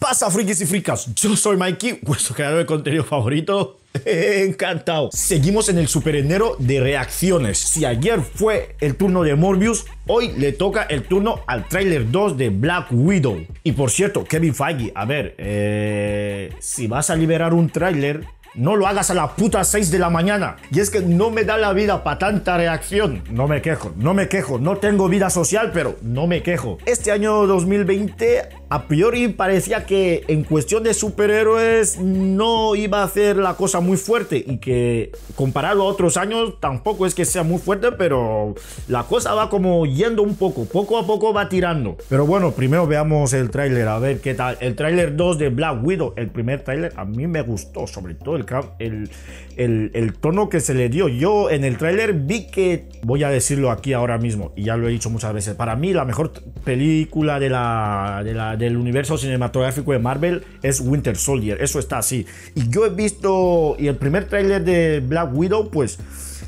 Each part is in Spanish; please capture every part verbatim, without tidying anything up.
Pasa, frikis y frikas, yo soy Mikey, vuestro creador de contenido favorito. Encantado. Seguimos en el super enero de reacciones. Si ayer fue el turno de Morbius, hoy le toca el turno al tráiler dos de Black Widow. Y por cierto, Kevin Feige, a ver, eh, si vas a liberar un tráiler, no lo hagas a las putas seis de la mañana. Y es que no me da la vida para tanta reacción. No me quejo, no me quejo. No tengo vida social, pero no me quejo. Este año dos mil veinte, a priori parecía que en cuestión de superhéroes no iba a hacer la cosa muy fuerte. Y que comparado a otros años tampoco es que sea muy fuerte, pero la cosa va como yendo un poco. Poco a poco va tirando. Pero bueno, primero veamos el tráiler, a ver qué tal. El tráiler dos de Black Widow. El primer tráiler a mí me gustó, sobre todo El, el, el tono que se le dio. Yo en el tráiler vi que, voy a decirlo aquí ahora mismo, y ya lo he dicho muchas veces, para mí la mejor película de la, de la, del universo cinematográfico de Marvel es Winter Soldier, eso está así. Y yo he visto, y el primer tráiler de Black Widow, pues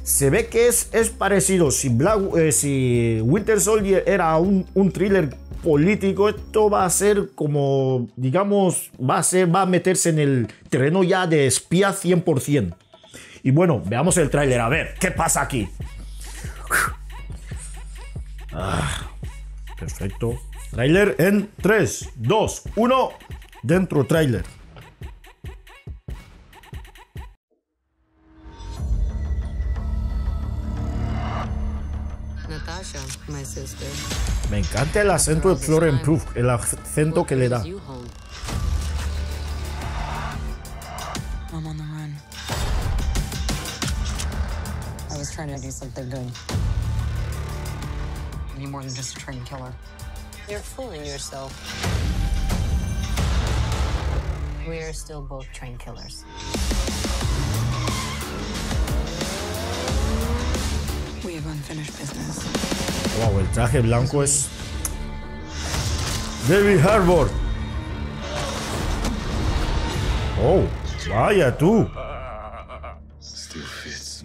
se ve que es, es parecido. Si, Black, eh, si Winter Soldier era un, un thriller político, esto va a ser como, digamos, va a ser, va a meterse en el terreno ya de espía cien por cien. Y bueno, veamos el tráiler, a ver, ¿qué pasa aquí? Ah, perfecto. Tráiler en tres, dos, uno, dentro tráiler. Natasha, my sister. Me encanta el acento de Florence Pugh, el acento que le da. I'm on the run. I was trying to do something good. Any more than just a train killer. You're fooling yourself. We are still both train killers. We have unfinished business. Wow, el traje blanco es David Harbour. Oh, vaya tú. Still fits.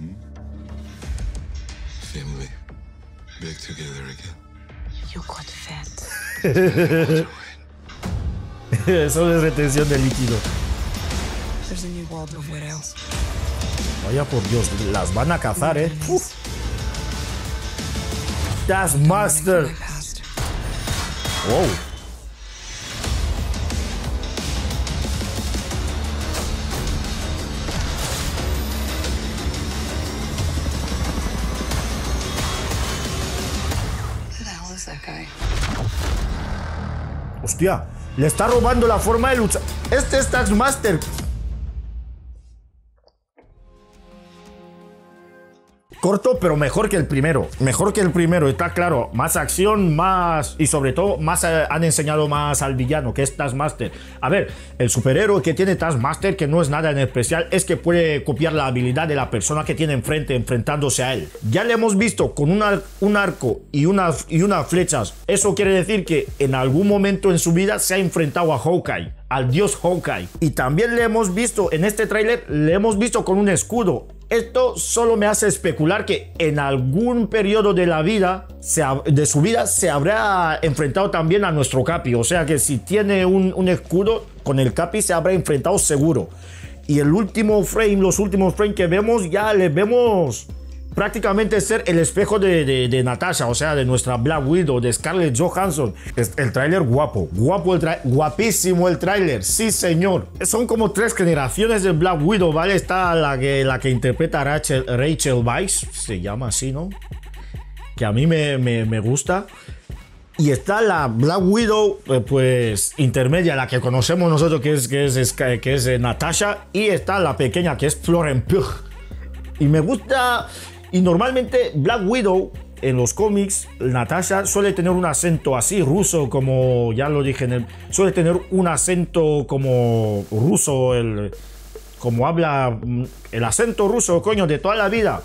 Family back together again. You got fat. Eso es retención de líquido. There's a new world of widows. Vaya por Dios, las van a cazar, eh. Uf. Taskmaster. Wow. Hostia, le está robando la forma de luchar. Este es Taskmaster. Corto, pero mejor que el primero. Mejor que el primero, está claro. Más acción, más... Y sobre todo, más eh, han enseñado más al villano, que es Taskmaster. A ver, el superhéroe que tiene Taskmaster, que no es nada en especial, es que puede copiar la habilidad de la persona que tiene enfrente, enfrentándose a él. Ya le hemos visto con una, un arco y unas, y unas flechas. Eso quiere decir que en algún momento en su vida se ha enfrentado a Hawkeye, al dios Hawkeye. Y también le hemos visto, en este tráiler, le hemos visto con un escudo. Esto solo me hace especular que en algún periodo de la vida, de su vida, se habrá enfrentado también a nuestro Capi. O sea que si tiene un, un escudo, con el Capi se habrá enfrentado seguro. Y el último frame, los últimos frames que vemos, ya les vemos prácticamente ser el espejo de, de, de Natasha, o sea, de nuestra Black Widow, de Scarlett Johansson. El tráiler guapo, guapo el tráiler, guapísimo el tráiler, sí señor. Son como tres generaciones de Black Widow, ¿vale? Está la que, la que interpreta Rachel, Rachel Weisz, se llama así, ¿no? Que a mí me, me, me gusta. Y está la Black Widow, pues, intermedia, la que conocemos nosotros, que es, que es, que es Natasha. Y está la pequeña, que es Florence Pugh. Y me gusta... Y normalmente Black Widow en los cómics, Natasha suele tener un acento así ruso, como ya lo dije en el, suele tener un acento como ruso, el, como habla el acento ruso, coño, de toda la vida.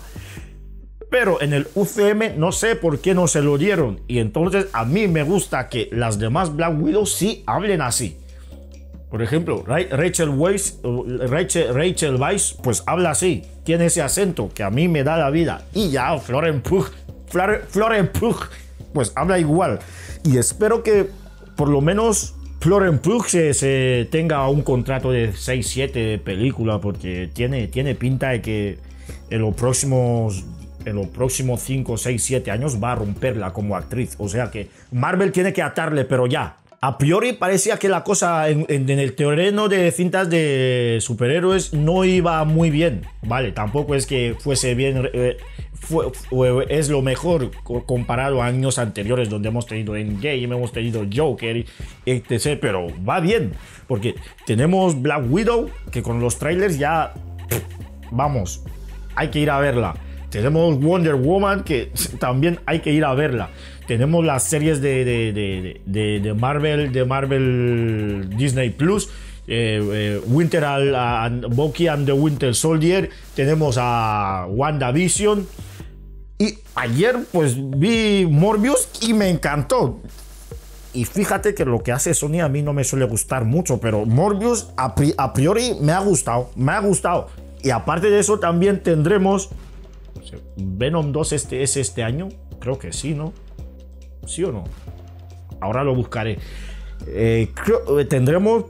Pero en el U C M no sé por qué no se lo dieron. Y entonces a mí me gusta que las demás Black Widow sí hablen así. Por ejemplo, Rachel Weisz, Rachel, Rachel Weisz, pues habla así, tiene ese acento que a mí me da la vida. Y ya Florence Pugh, Florence Pugh, pues habla igual. Y espero que por lo menos Florence Pugh se, se tenga un contrato de seis, siete películas, porque tiene, tiene pinta de que en los próximos en los próximos cinco, seis, siete años va a romperla como actriz. O sea que Marvel tiene que atarle, pero ya. A priori parecía que la cosa en, en, en el terreno de cintas de superhéroes no iba muy bien. Vale, tampoco es que fuese bien, eh, fue, fue, es lo mejor comparado a años anteriores donde hemos tenido Endgame, hemos tenido Joker, etcétera. Pero va bien, porque tenemos Black Widow, que con los trailers ya, vamos, hay que ir a verla. Tenemos Wonder Woman, que también hay que ir a verla. Tenemos las series de, de, de, de, de Marvel, de Marvel Disney Plus, eh, eh, Winter al, a, Bucky and the Winter Soldier, tenemos a WandaVision. Y ayer pues vi Morbius y me encantó. Y fíjate que lo que hace Sony a mí no me suele gustar mucho, pero Morbius a, pri, a priori me ha gustado, me ha gustado. Y aparte de eso también tendremos... Venom dos este, es este año, creo que sí, ¿no? ¿Sí o no? Ahora lo buscaré. Eh, creo, tendremos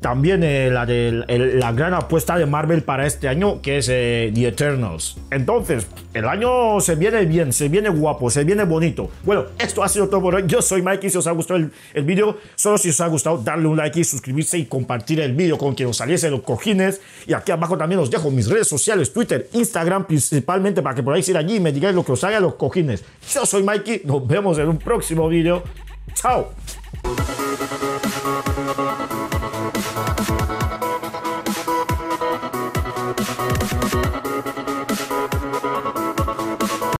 también eh, la, de, el, la gran apuesta de Marvel para este año, que es eh, The Eternals. Entonces, el año se viene bien, se viene guapo, se viene bonito. Bueno, esto ha sido todo por hoy. Yo soy Mikey. Si os ha gustado el, el vídeo, solo si os ha gustado, darle un like y suscribirse y compartir el vídeo con quien os saliese los cojines. Y aquí abajo también os dejo mis redes sociales, Twitter, Instagram principalmente, para que podáis ir allí y me digáis lo que os haga los cojines. Yo soy Mikey. Nos vemos en un próximo vídeo. ¡Chao! We'll be right back.